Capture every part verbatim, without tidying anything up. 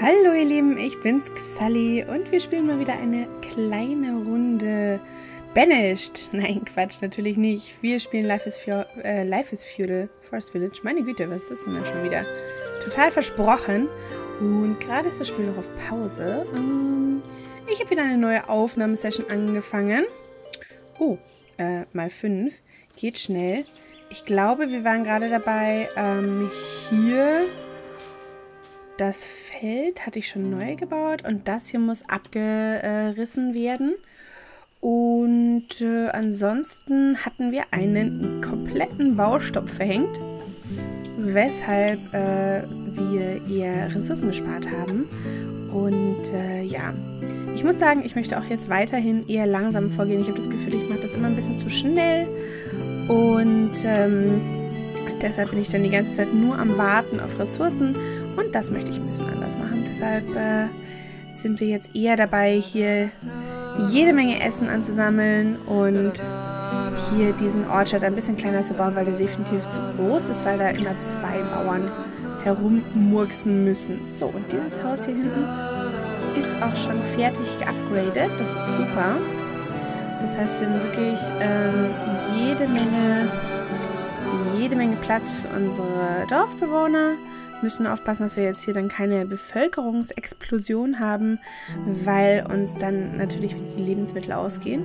Hallo ihr Lieben, ich bin's Xali und wir spielen mal wieder eine kleine Runde Banished. Nein, Quatsch, natürlich nicht. Wir spielen Life is, Feu äh, Life is Feudal, Forest Village. Meine Güte, was ist denn da schon wieder? Total versprochen. Und gerade ist das Spiel noch auf Pause. Ähm, ich habe wieder eine neue Aufnahmesession angefangen. Oh, äh, mal fünf. Geht schnell. Ich glaube, wir waren gerade dabei, ähm, hier... Das Feld hatte ich schon neu gebaut und das hier muss abgerissen werden. Und äh, ansonsten hatten wir einen kompletten Baustopp verhängt, weshalb äh, wir eher Ressourcen gespart haben. Und äh, ja, ich muss sagen, ich möchte auch jetzt weiterhin eher langsam vorgehen. Ich habe das Gefühl, ich mache das immer ein bisschen zu schnell und ähm, deshalb bin ich dann die ganze Zeit nur am Warten auf Ressourcen. Und das möchte ich ein bisschen anders machen. Deshalb äh, sind wir jetzt eher dabei, hier jede Menge Essen anzusammeln und hier diesen Orchard ein bisschen kleiner zu bauen, weil der definitiv zu groß ist, weil da immer zwei Bauern herummurksen müssen. So, und dieses Haus hier hinten ist auch schon fertig geupgradet. Das ist super. Das heißt, wir haben wirklich ähm, jede Menge, jede Menge Platz für unsere Dorfbewohner. Müssen aufpassen, dass wir jetzt hier dann keine Bevölkerungsexplosion haben, weil uns dann natürlich die Lebensmittel ausgehen.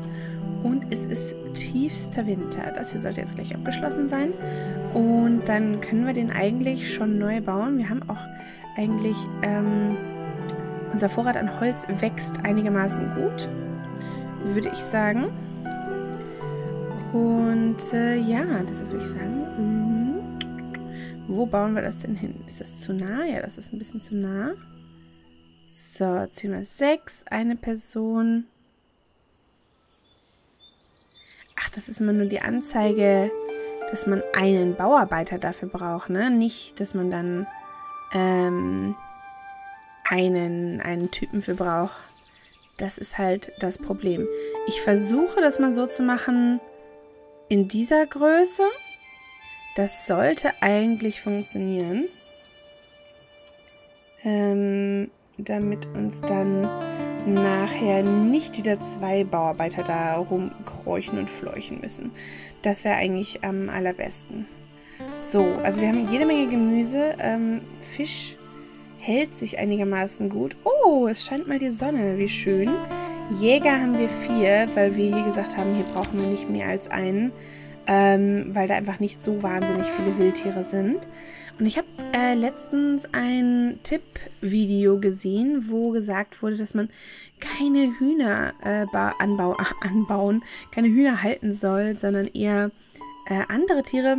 Und es ist tiefster Winter. Das hier sollte jetzt gleich abgeschlossen sein. Und dann können wir den eigentlich schon neu bauen. Wir haben auch eigentlich, ähm, unser Vorrat an Holz wächst einigermaßen gut, würde ich sagen. Und äh, ja, das würde ich sagen... Wo bauen wir das denn hin? Ist das zu nah? Ja, das ist ein bisschen zu nah. So, ziehen wir sechs. Eine Person. Ach, das ist immer nur die Anzeige, dass man einen Bauarbeiter dafür braucht, ne? Nicht, dass man dann ähm, einen, einen Typen für braucht. Das ist halt das Problem. Ich versuche, das mal so zu machen in dieser Größe. Das sollte eigentlich funktionieren, ähm, damit uns dann nachher nicht wieder zwei Bauarbeiter da rumkräuchen und fleuchen müssen. Das wäre eigentlich am allerbesten. So, also wir haben jede Menge Gemüse. Ähm, Fisch hält sich einigermaßen gut. Oh, es scheint mal die Sonne, wie schön. Jäger haben wir vier, weil wir hier gesagt haben, hier brauchen wir nicht mehr als einen. Ähm, weil da einfach nicht so wahnsinnig viele Wildtiere sind. Und ich habe äh, letztens ein Tipp-Video gesehen, wo gesagt wurde, dass man keine Hühner äh, anbau anbauen, keine Hühner halten soll, sondern eher äh, andere Tiere,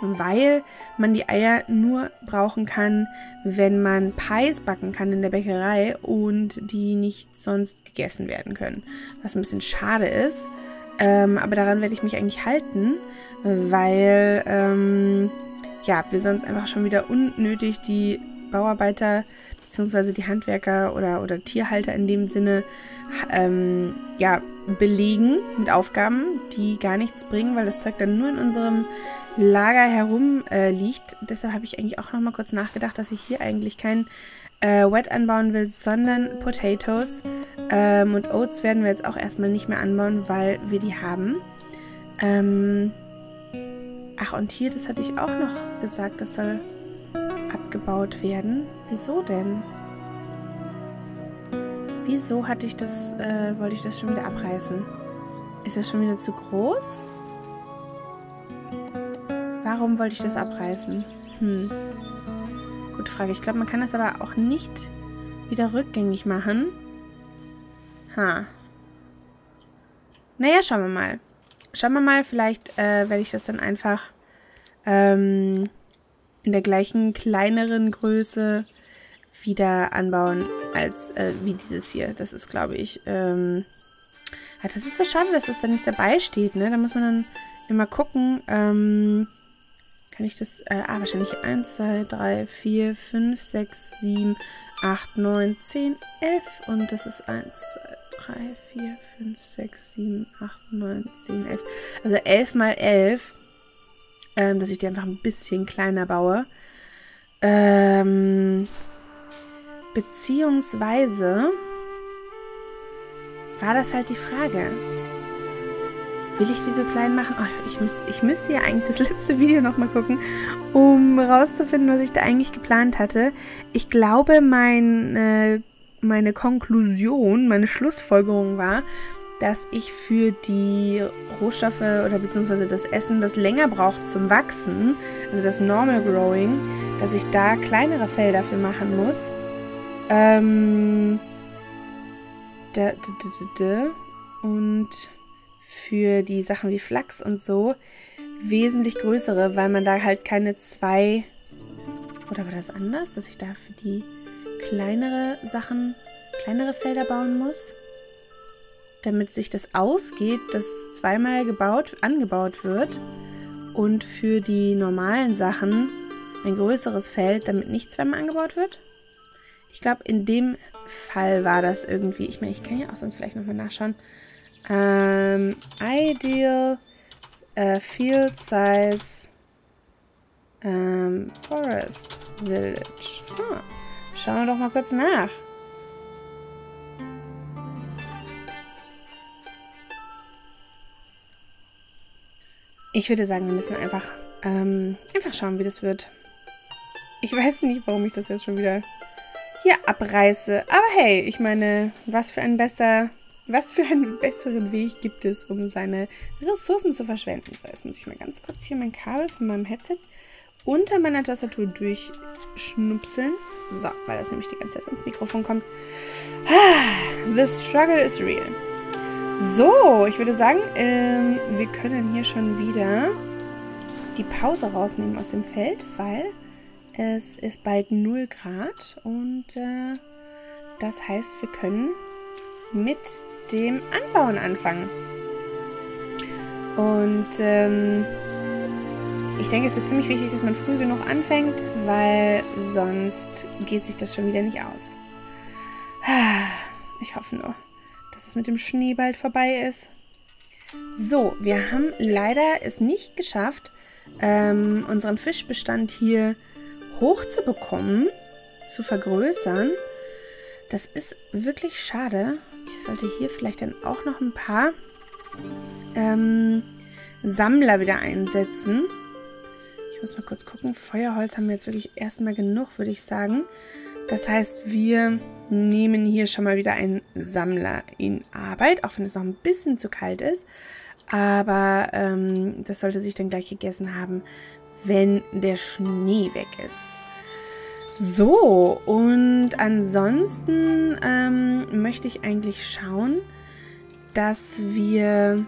weil man die Eier nur brauchen kann, wenn man Pies backen kann in der Bäckerei und die nicht sonst gegessen werden können. Was ein bisschen schade ist. Ähm, aber daran werde ich mich eigentlich halten, weil ähm, ja, wir sonst einfach schon wieder unnötig die Bauarbeiter bzw. die Handwerker oder, oder Tierhalter in dem Sinne ähm, ja, belegen mit Aufgaben, die gar nichts bringen, weil das Zeug dann nur in unserem Lager herum äh, liegt. Deshalb habe ich eigentlich auch nochmal kurz nachgedacht, dass ich hier eigentlich kein äh, Wet anbauen will, sondern Potatoes. Ähm, und Oats werden wir jetzt auch erstmal nicht mehr anbauen, weil wir die haben. Ähm Ach, und hier, das hatte ich auch noch gesagt, das soll abgebaut werden. Wieso denn? Wieso hatte ich das, äh, wollte ich das schon wieder abreißen? Ist das schon wieder zu groß? Warum wollte ich das abreißen? Hm. Gute Frage. Ich glaube, man kann das aber auch nicht wieder rückgängig machen. Ha. Naja, schauen wir mal. Schauen wir mal, vielleicht äh, werde ich das dann einfach ähm, in der gleichen kleineren Größe wieder anbauen, als äh, wie dieses hier. Das ist, glaube ich, ähm, ja, das ist so schade, dass das dann nicht dabei steht, ne? Da muss man dann immer gucken, ähm, kann ich das, äh, ah, wahrscheinlich eins, zwei, drei, vier, fünf, sechs, sieben, acht, neun, zehn, elf und das ist eins, zwei, drei, vier, fünf, sechs, sieben, acht, neun, zehn, elf. Also elf mal elf, ähm, dass ich die einfach ein bisschen kleiner baue. Ähm, Beziehungsweise war das halt die Frage. Will ich die so klein machen? Oh, ich müß, ich müsste ja eigentlich das letzte Video nochmal gucken, um rauszufinden, was ich da eigentlich geplant hatte. Ich glaube, mein, äh, meine Konklusion, meine Schlussfolgerung war, dass ich für die Rohstoffe oder beziehungsweise das Essen, das länger braucht zum Wachsen, also das Normal Growing, dass ich da kleinere Felder für machen muss. Ähm... Da, da, da, da, und für die Sachen wie Flachs und so wesentlich größere, weil man da halt keine zwei... Oder war das anders, dass ich da für die kleinere Sachen, kleinere Felder bauen muss? Damit sich das ausgeht, dass zweimal gebaut, angebaut wird. Und für die normalen Sachen ein größeres Feld, damit nicht zweimal angebaut wird? Ich glaube, in dem Fall war das irgendwie... Ich meine, ich kann ja auch sonst vielleicht nochmal nachschauen. Um, ideal uh, Field Size um, Forest Village. Huh. Schauen wir doch mal kurz nach. Ich würde sagen, wir müssen einfach, ähm, einfach schauen, wie das wird. Ich weiß nicht, warum ich das jetzt schon wieder hier abreiße. Aber hey, ich meine, was für ein besser... Was für einen besseren Weg gibt es, um seine Ressourcen zu verschwenden? So, jetzt muss ich mal ganz kurz hier mein Kabel von meinem Headset unter meiner Tastatur durchschnupseln. So, weil das nämlich die ganze Zeit ins Mikrofon kommt. Ah, the struggle is real. So, ich würde sagen, ähm, wir können hier schon wieder die Pause rausnehmen aus dem Feld, weil es ist bald null Grad und äh, das heißt, wir können mit dem Anbauen anfangen. Und ähm, ich denke, es ist ziemlich wichtig, dass man früh genug anfängt, weil sonst geht sich das schon wieder nicht aus. Ich hoffe nur, dass es mit dem Schnee bald vorbei ist. So, wir haben leider es nicht geschafft, ähm, unseren Fischbestand hier hochzubekommen, zu vergrößern. Das ist wirklich schade. Ich sollte hier vielleicht dann auch noch ein paar ähm, Sammler wieder einsetzen. Ich muss mal kurz gucken. Feuerholz haben wir jetzt wirklich erstmal genug, würde ich sagen. Das heißt, wir nehmen hier schon mal wieder einen Sammler in Arbeit, auch wenn es noch ein bisschen zu kalt ist. Aber ähm, das sollte sich dann gleich gegessen haben, wenn der Schnee weg ist. So, und ansonsten ähm, möchte ich eigentlich schauen, dass wir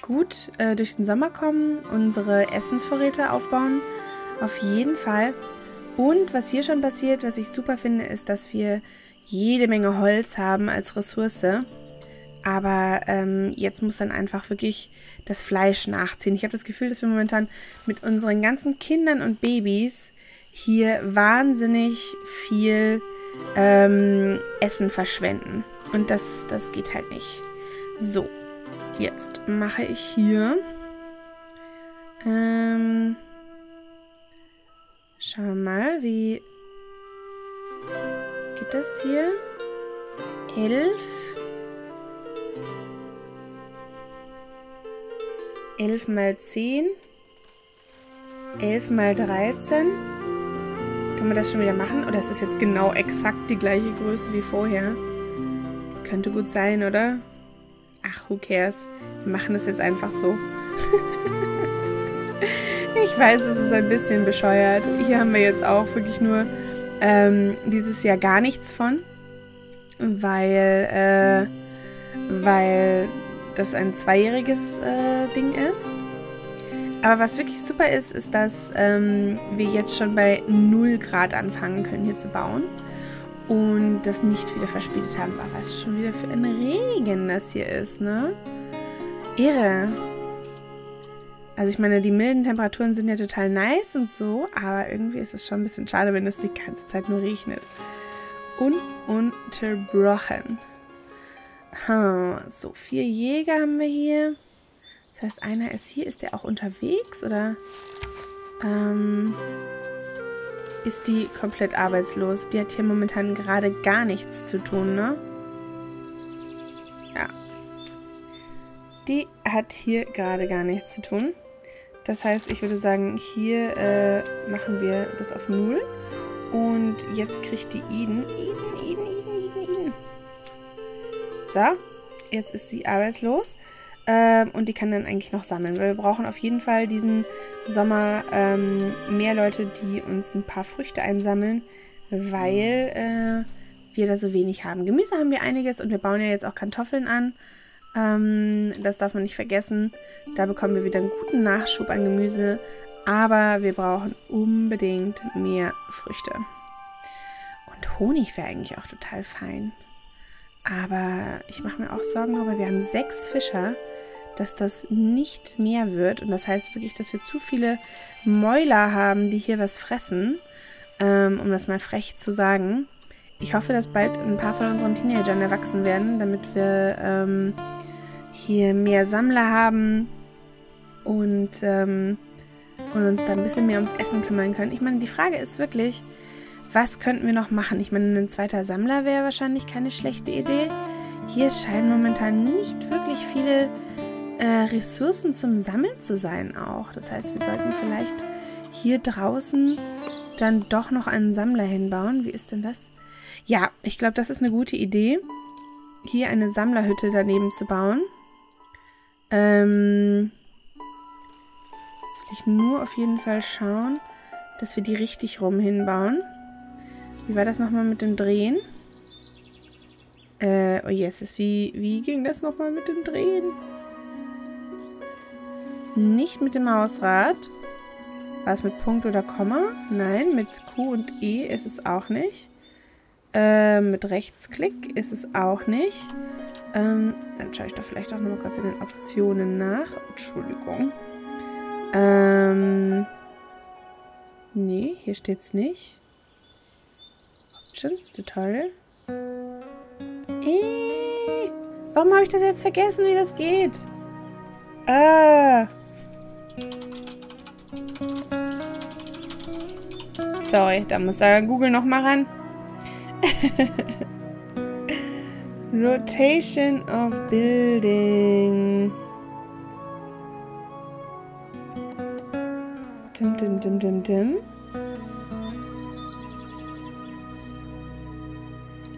gut äh, durch den Sommer kommen, unsere Essensvorräte aufbauen, auf jeden Fall. Und was hier schon passiert, was ich super finde, ist, dass wir jede Menge Holz haben als Ressource. Aber ähm, jetzt muss dann einfach wirklich das Fleisch nachziehen. Ich habe das Gefühl, dass wir momentan mit unseren ganzen Kindern und Babys hier wahnsinnig viel ähm, Essen verschwenden. Und das, das geht halt nicht. So, jetzt mache ich hier... Ähm, schauen wir mal, wie geht das hier? Elf. Elf mal zehn. Elf mal dreizehn. Können wir das schon wieder machen? Oder ist das jetzt genau exakt die gleiche Größe wie vorher? Das könnte gut sein, oder? Ach, who cares? Wir machen das jetzt einfach so. Ich weiß, es ist ein bisschen bescheuert. Hier haben wir jetzt auch wirklich nur ähm, dieses Jahr gar nichts von. Weil, äh, weil das ein zweijähriges äh, Ding ist. Aber was wirklich super ist, ist, dass ähm, wir jetzt schon bei null Grad anfangen können, hier zu bauen. Und das nicht wieder verspätet haben. Aber was schon wieder für ein Regen das hier ist, ne? Irre. Also ich meine, die milden Temperaturen sind ja total nice und so. Aber irgendwie ist es schon ein bisschen schade, wenn es die ganze Zeit nur regnet. Ununterbrochen. Hm, so, vier Jäger haben wir hier. Das heißt, einer ist hier. Ist der auch unterwegs? Oder? Ähm, ist die komplett arbeitslos. Die hat hier momentan gerade gar nichts zu tun, ne? Ja. Die hat hier gerade gar nichts zu tun. Das heißt, ich würde sagen, hier äh, machen wir das auf null. Und jetzt kriegt die Eden. Eden, Eden, Eden, Eden, Eden. So, jetzt ist sie arbeitslos. Ähm, und die kann dann eigentlich noch sammeln, weil wir brauchen auf jeden Fall diesen Sommer ähm, mehr Leute, die uns ein paar Früchte einsammeln, weil äh, wir da so wenig haben. Gemüse haben wir einiges und wir bauen ja jetzt auch Kartoffeln an. Ähm, das darf man nicht vergessen. Da bekommen wir wieder einen guten Nachschub an Gemüse, aber wir brauchen unbedingt mehr Früchte. Und Honig wäre eigentlich auch total fein. Aber ich mache mir auch Sorgen darüber, wir haben sechs Fischer, dass das nicht mehr wird. Und das heißt wirklich, dass wir zu viele Mäuler haben, die hier was fressen, ähm, um das mal frech zu sagen. Ich hoffe, dass bald ein paar von unseren Teenagern erwachsen werden, damit wir ähm, hier mehr Sammler haben und, ähm, und uns da ein bisschen mehr ums Essen kümmern können. Ich meine, die Frage ist wirklich... Was könnten wir noch machen? Ich meine, ein zweiter Sammler wäre wahrscheinlich keine schlechte Idee. Hier scheinen momentan nicht wirklich viele äh, Ressourcen zum Sammeln zu sein auch. Das heißt, wir sollten vielleicht hier draußen dann doch noch einen Sammler hinbauen. Wie ist denn das? Ja, ich glaube, das ist eine gute Idee, hier eine Sammlerhütte daneben zu bauen. Ähm, jetzt will ich nur auf jeden Fall schauen, dass wir die richtig rum hinbauen. Wie war das nochmal mit dem Drehen? Äh, oh yes, wie, wie ging das nochmal mit dem Drehen? Nicht mit dem Mausrad. War es mit Punkt oder Komma? Nein, mit Q und E ist es auch nicht. Äh, mit Rechtsklick ist es auch nicht. Ähm, dann schaue ich doch vielleicht auch nochmal kurz in den Optionen nach. Entschuldigung. Ähm, nee, hier steht es nicht. Tutorial. Äh, warum habe ich das jetzt vergessen, wie das geht? Ah. Sorry, da muss da Google nochmal ran. Rotation of Building. Dim, dim, dim, dim, dim.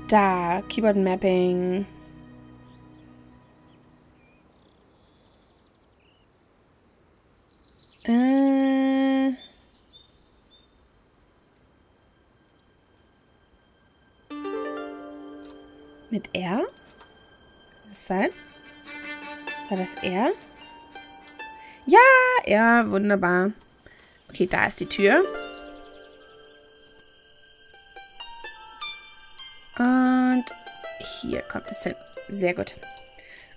Da, Keyboard Mapping. Äh. Mit R? Kann das sein? War das R? Ja, ja, wunderbar. Okay, da ist die Tür. Und hier kommt es hin. Sehr gut.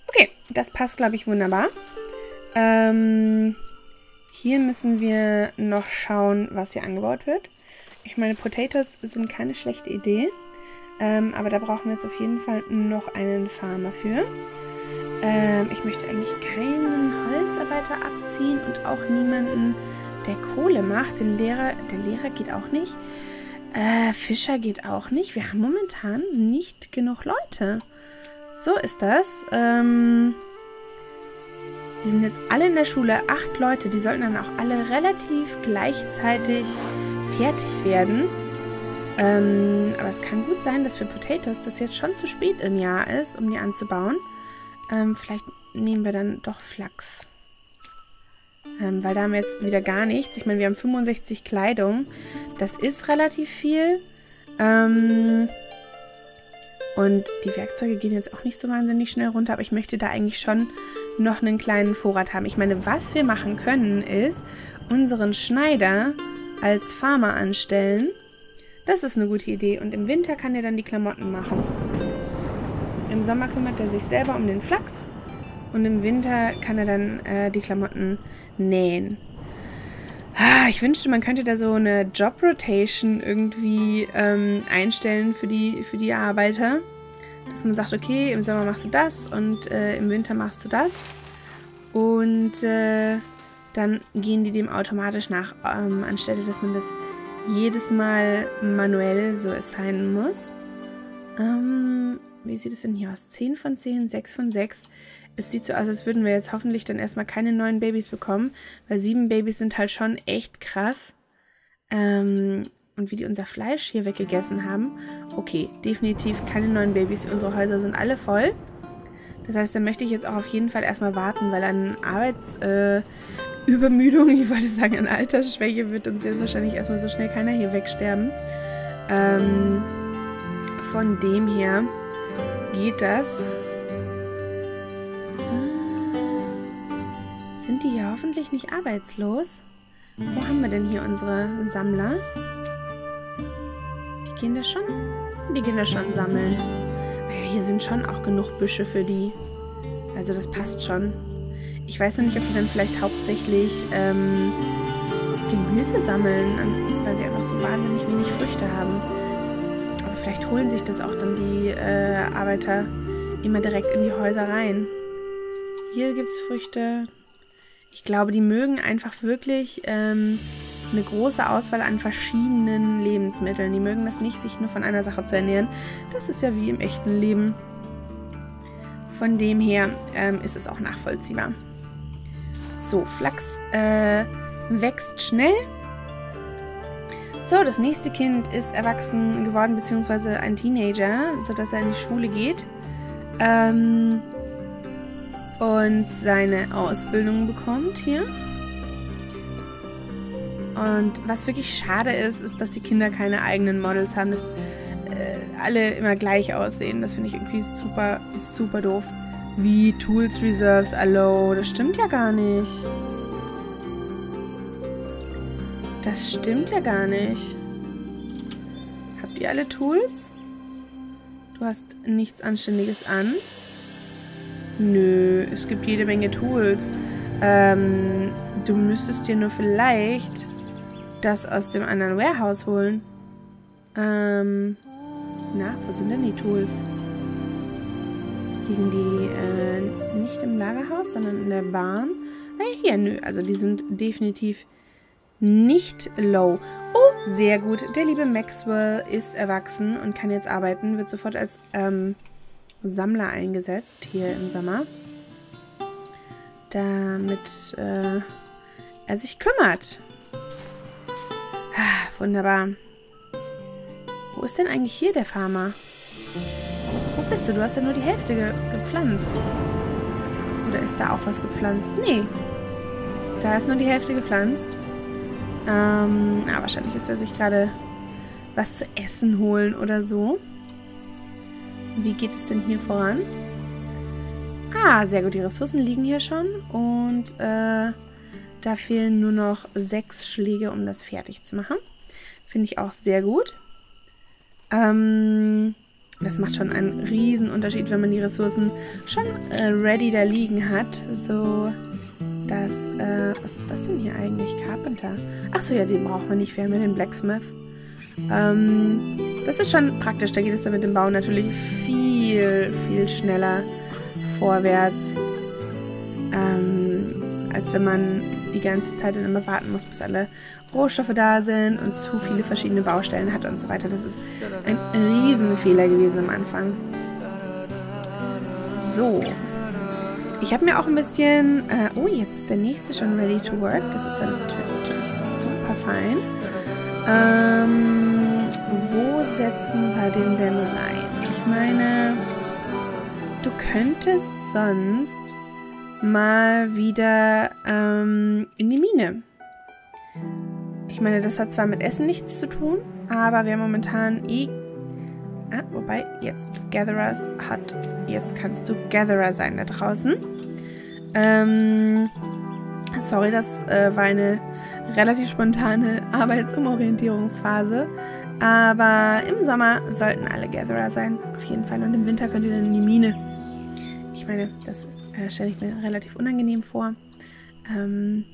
Okay, das passt, glaube ich, wunderbar. Ähm, hier müssen wir noch schauen, was hier angebaut wird. Ich meine, Potatoes sind keine schlechte Idee. Ähm, aber da brauchen wir jetzt auf jeden Fall noch einen Farmer für. Ähm, ich möchte eigentlich keinen Holzarbeiter abziehen und auch niemanden, der Kohle macht. Den Lehrer, der Lehrer geht auch nicht. Äh, Fischer geht auch nicht. Wir haben momentan nicht genug Leute. So ist das. Ähm, die sind jetzt alle in der Schule. Acht Leute. Die sollten dann auch alle relativ gleichzeitig fertig werden. Ähm, aber es kann gut sein, dass für Potatoes das jetzt schon zu spät im Jahr ist, um die anzubauen. Ähm, vielleicht nehmen wir dann doch Flachs. Ähm, weil da haben wir jetzt wieder gar nichts. Ich meine, wir haben fünfundsechzig Kleidung. Das ist relativ viel. Ähm und die Werkzeuge gehen jetzt auch nicht so wahnsinnig schnell runter. Aber ich möchte da eigentlich schon noch einen kleinen Vorrat haben. Ich meine, was wir machen können, ist unseren Schneider als Farmer anstellen. Das ist eine gute Idee. Und im Winter kann er dann die Klamotten machen. Im Sommer kümmert er sich selber um den Flachs. Und im Winter kann er dann äh, die Klamotten nähen. Ah, ich wünschte, man könnte da so eine Job-Rotation irgendwie ähm, einstellen für die, für die Arbeiter. Dass man sagt, okay, im Sommer machst du das und äh, im Winter machst du das. Und äh, dann gehen die dem automatisch nach, ähm, anstelle, dass man das jedes Mal manuell so assignen muss. Ähm, wie sieht es denn hier aus? zehn von zehn, sechs von sechs. Es sieht so aus, als würden wir jetzt hoffentlich dann erstmal keine neuen Babys bekommen, weil sieben Babys sind halt schon echt krass. Ähm, und wie die unser Fleisch hier weggegessen haben. Okay, definitiv keine neuen Babys. Unsere Häuser sind alle voll. Das heißt, da möchte ich jetzt auch auf jeden Fall erstmal warten, weil an Arbeitsübermüdung, äh, ich wollte sagen, an Altersschwäche wird uns jetzt wahrscheinlich erstmal so schnell keiner hier wegsterben. Ähm, von dem her geht das. Äh, sind die hier hoffentlich nicht arbeitslos? Wo haben wir denn hier unsere Sammler? Die gehen da schon? Die gehen da schon sammeln. Hier sind schon auch genug Büsche für die. Also das passt schon. Ich weiß noch nicht, ob wir dann vielleicht hauptsächlich ähm, Gemüse sammeln, weil wir einfach so wahnsinnig wenig Früchte haben. Aber vielleicht holen sich das auch dann die äh, Arbeiter immer direkt in die Häuser rein. Hier gibt es Früchte. Ich glaube, die mögen einfach wirklich ähm, eine große Auswahl an verschiedenen Lebensmitteln. Die mögen das nicht, sich nur von einer Sache zu ernähren. Das ist ja wie im echten Leben. Von dem her ähm, ist es auch nachvollziehbar. So, Flachs äh, wächst schnell. So, das nächste Kind ist erwachsen geworden, beziehungsweise ein Teenager, sodass er in die Schule geht. Ähm, und seine Ausbildung bekommt hier. Und was wirklich schade ist, ist, dass die Kinder keine eigenen Models haben, dass äh, alle immer gleich aussehen. Das finde ich irgendwie super, super doof. Wie Tools, Reserves, Allow. Das stimmt ja gar nicht. Das stimmt ja gar nicht. Habt ihr alle Tools? Du hast nichts Anständiges an. Nö, es gibt jede Menge Tools. Ähm, du müsstest dir nur vielleicht das aus dem anderen Warehouse holen. Ähm, na, wo sind denn die Tools? Liegen die äh, nicht im Lagerhaus, sondern in der Bahn? Ah, hier, nö. Also die sind definitiv nicht low. Oh, sehr gut. Der liebe Maxwell ist erwachsen und kann jetzt arbeiten. Wird sofort als ähm, Sammler eingesetzt hier im Sommer. Damit äh, er sich kümmert. Wunderbar. Wo ist denn eigentlich hier der Farmer? Wo bist du? Du hast ja nur die Hälfte ge gepflanzt. Oder ist da auch was gepflanzt? Nee. Da ist nur die Hälfte gepflanzt. Ähm, na, wahrscheinlich ist er sich gerade was zu essen holen oder so. Wie geht es denn hier voran? Ah, sehr gut. Die Ressourcen liegen hier schon. Und äh, da fehlen nur noch sechs Schläge, um das fertig zu machen. Finde ich auch sehr gut. Ähm, das macht schon einen riesen Unterschied, wenn man die Ressourcen schon äh, ready da liegen hat. So, dass, äh, was ist das denn hier eigentlich? Carpenter. Achso, ja, den brauchen wir nicht. Wir haben ja den Blacksmith. Ähm, das ist schon praktisch. Da geht es dann mit dem Bau natürlich viel, viel schneller vorwärts, ähm, als wenn man die ganze Zeit dann immer warten muss, bis alle Rohstoffe da sind und zu viele verschiedene Baustellen hat und so weiter. Das ist ein Riesenfehler gewesen am Anfang. So. Ich habe mir auch ein bisschen... Äh, oh, jetzt ist der nächste schon ready to work. Das ist dann natürlich super fein. Ähm, wo setzen wir den denn rein? Ich meine... Du könntest sonst mal wieder ähm, in die Mine. Ich meine, das hat zwar mit Essen nichts zu tun, aber wir haben momentan eh... Ah, wobei, jetzt Gatherers hat... Jetzt kannst du Gatherer sein da draußen. Ähm, sorry, das äh, war eine relativ spontane Arbeitsumorientierungsphase. Aber im Sommer sollten alle Gatherer sein, auf jeden Fall. Und im Winter könnt ihr dann in die Mine. Ich meine, das äh, stelle ich mir relativ unangenehm vor. Ähm,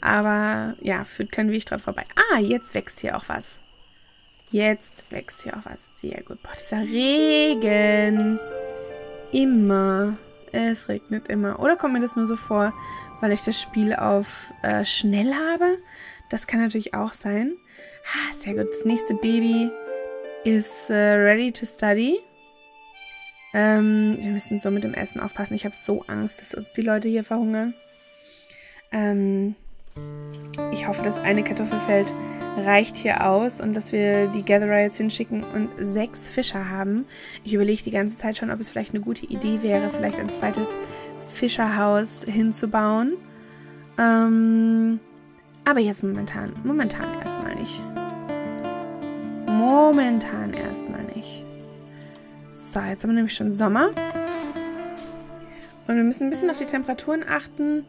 aber ja, führt kein Weg dran vorbei. Ah, jetzt wächst hier auch was. Jetzt wächst hier auch was. Sehr gut. Boah, dieser Regen. Immer. Es regnet immer. Oder kommt mir das nur so vor, weil ich das Spiel auf äh, schnell habe? Das kann natürlich auch sein. Ah, sehr gut. Das nächste Baby ist uh, ready to study. Ähm, wir müssen so mit dem Essen aufpassen. Ich habe so Angst, dass uns die Leute hier verhungern. Ähm, ich hoffe, dass eine Kartoffelfeld reicht hier aus und dass wir die Gatherer jetzt hinschicken und sechs Fischer haben. Ich überlege die ganze Zeit schon, ob es vielleicht eine gute Idee wäre, vielleicht ein zweites Fischerhaus hinzubauen. Ähm, aber jetzt momentan. Momentan erstmal nicht. Momentan erstmal nicht. So, jetzt haben wir nämlich schon Sommer. Und wir müssen ein bisschen auf die Temperaturen achten,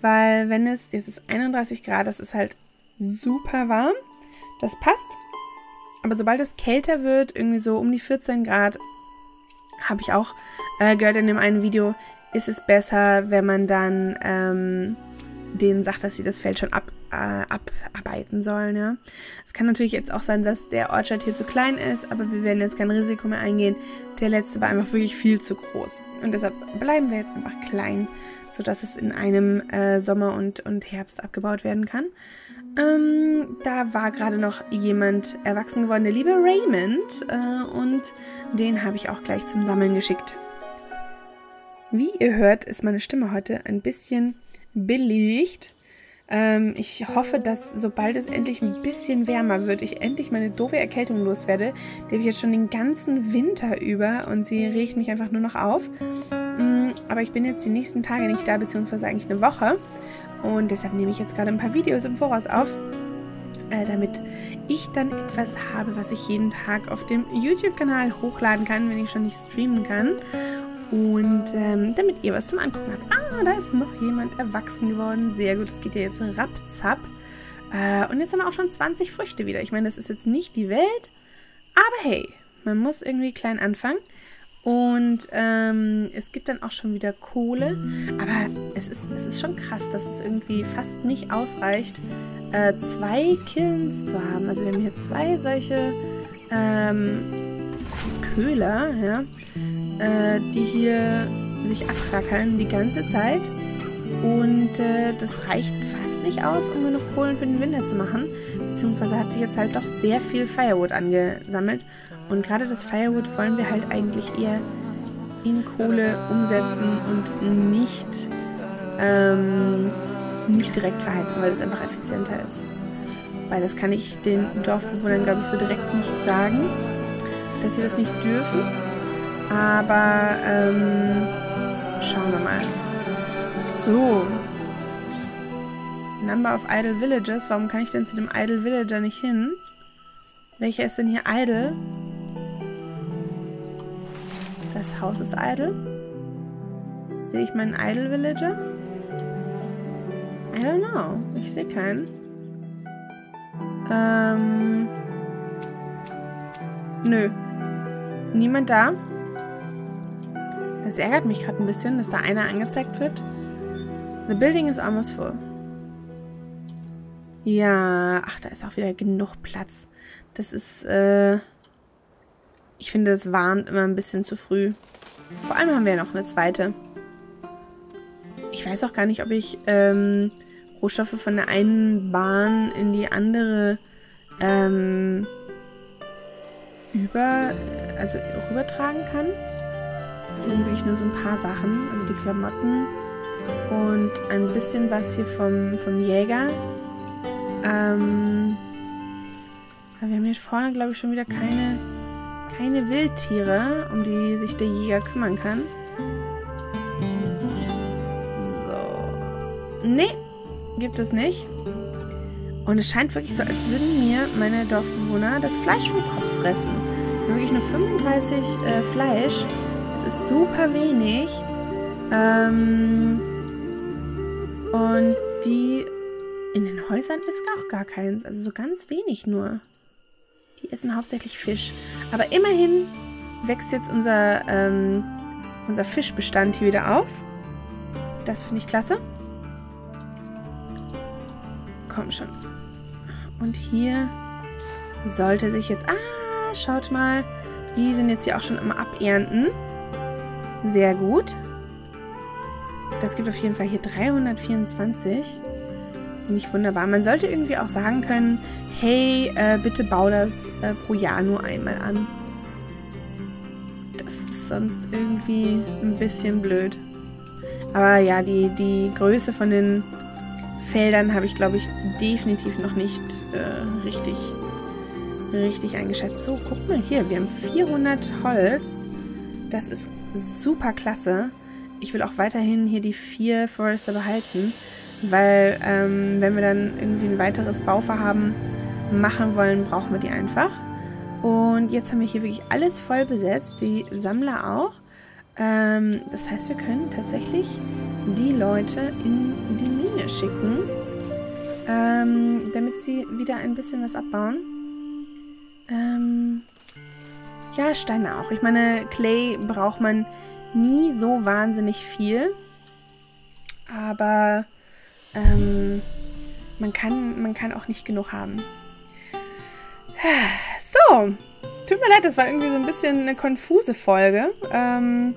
weil wenn es, jetzt ist einunddreißig Grad, das ist halt super warm. Das passt. Aber sobald es kälter wird, irgendwie so um die vierzehn Grad, habe ich auch äh, gehört in dem einen Video, ist es besser, wenn man dann ähm, denen sagt, dass sie das Feld schon ab, äh, abarbeiten sollen. Ja. Es kann natürlich jetzt auch sein, dass der Orchard hier zu klein ist, aber wir werden jetzt kein Risiko mehr eingehen. Der letzte war einfach wirklich viel zu groß. Und deshalb bleiben wir jetzt einfach klein, sodass es in einem äh, Sommer und, und Herbst abgebaut werden kann. Ähm, da war gerade noch jemand erwachsen geworden, der liebe Raymond. Äh, und den habe ich auch gleich zum Sammeln geschickt. Wie ihr hört, ist meine Stimme heute ein bisschen belegt. Ähm, ich hoffe, dass sobald es endlich ein bisschen wärmer wird, ich endlich meine doofe Erkältung loswerde. Die habe ich jetzt schon den ganzen Winter über und sie regt mich einfach nur noch auf. Mm, aber ich bin jetzt die nächsten Tage nicht da, beziehungsweise eigentlich eine Woche. Und deshalb nehme ich jetzt gerade ein paar Videos im Voraus auf, äh, damit ich dann etwas habe, was ich jeden Tag auf dem YouTube-Kanal hochladen kann, wenn ich schon nicht streamen kann. Und ähm, damit ihr was zum Angucken habt. Ah, da ist noch jemand erwachsen geworden. Sehr gut, das geht ja jetzt rapzapp. Äh, und jetzt haben wir auch schon zwanzig Früchte wieder. Ich meine, das ist jetzt nicht die Welt. Aber hey, man muss irgendwie klein anfangen. Und ähm, es gibt dann auch schon wieder Kohle. Aber es ist, es ist schon krass, dass es irgendwie fast nicht ausreicht, äh, zwei Kilns zu haben. Also wir haben hier zwei solche ähm, Köhler, ja. Die hier sich abrackeln die ganze Zeit und äh, das reicht fast nicht aus, um genug Kohlen für den Winter zu machen, beziehungsweise hat sich jetzt halt doch sehr viel Firewood angesammelt und gerade das Firewood wollen wir halt eigentlich eher in Kohle umsetzen und nicht, ähm, nicht direkt verheizen, weil das einfach effizienter ist. Weil das kann ich den Dorfbewohnern, glaube ich, so direkt nicht sagen, dass sie das nicht dürfen. Aber, ähm, schauen wir mal. So. Number of Idle Villages. Warum kann ich denn zu dem Idle Villager nicht hin? Welcher ist denn hier idle? Das Haus ist idle. Sehe ich meinen Idle Villager? I don't know. Ich sehe keinen. Ähm. Nö. Niemand da? Das ärgert mich gerade ein bisschen, dass da einer angezeigt wird. The building is almost full. Ja, ach, da ist auch wieder genug Platz. Das ist, äh... ich finde, das warnt immer ein bisschen zu früh. Vor allem haben wir ja noch eine zweite. Ich weiß auch gar nicht, ob ich, ähm... Rohstoffe von der einen Bahn in die andere, ähm... über... also rübertragen kann. Hier sind wirklich nur so ein paar Sachen, also die Klamotten und ein bisschen was hier vom, vom Jäger. Ähm, aber wir haben hier vorne, glaube ich, schon wieder keine, keine Wildtiere, um die sich der Jäger kümmern kann. So. Nee, gibt es nicht. Und es scheint wirklich so, als würden mir meine Dorfbewohner das Fleisch vom Kopf fressen. Wirklich nur fünfunddreißig äh, Fleisch. Das ist super wenig. Ähm und die in den Häusern ist auch gar keins. Also so ganz wenig nur. Die essen hauptsächlich Fisch. Aber immerhin wächst jetzt unser, ähm, unser Fischbestand hier wieder auf. Das finde ich klasse. Komm schon. Und hier sollte sich jetzt... Ah, schaut mal. Die sind jetzt hier auch schon am Abernten. Sehr gut. Das gibt auf jeden Fall hier dreihundertvierundzwanzig. Finde ich wunderbar. Man sollte irgendwie auch sagen können, hey, äh, bitte bau das äh, pro Jahr nur einmal an. Das ist sonst irgendwie ein bisschen blöd. Aber ja, die, die Größe von den Feldern habe ich, glaube ich, definitiv noch nicht äh, richtig, richtig eingeschätzt. So, guck mal hier, wir haben vierhundert Holz. Das ist super klasse. Ich will auch weiterhin hier die vier Forester behalten, weil ähm, wenn wir dann irgendwie ein weiteres Bauvorhaben machen wollen, brauchen wir die einfach. Und jetzt haben wir hier wirklich alles voll besetzt, die Sammler auch. Ähm, das heißt, wir können tatsächlich die Leute in die Mine schicken, ähm, damit sie wieder ein bisschen was abbauen. Ähm, ja, Steine auch. Ich meine, Clay braucht man nie so wahnsinnig viel, aber ähm, man kann, man kann auch nicht genug haben. So, tut mir leid, das war irgendwie so ein bisschen eine konfuse Folge, ähm,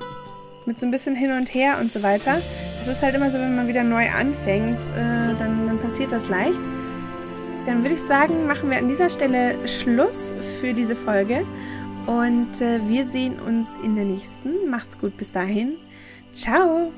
mit so ein bisschen hin und her und so weiter. Das ist halt immer so, wenn man wieder neu anfängt, äh, dann, dann passiert das leicht. Dann würde ich sagen, machen wir an dieser Stelle Schluss für diese Folge. Und äh, wir sehen uns in der nächsten. Macht's gut, bis dahin. Ciao!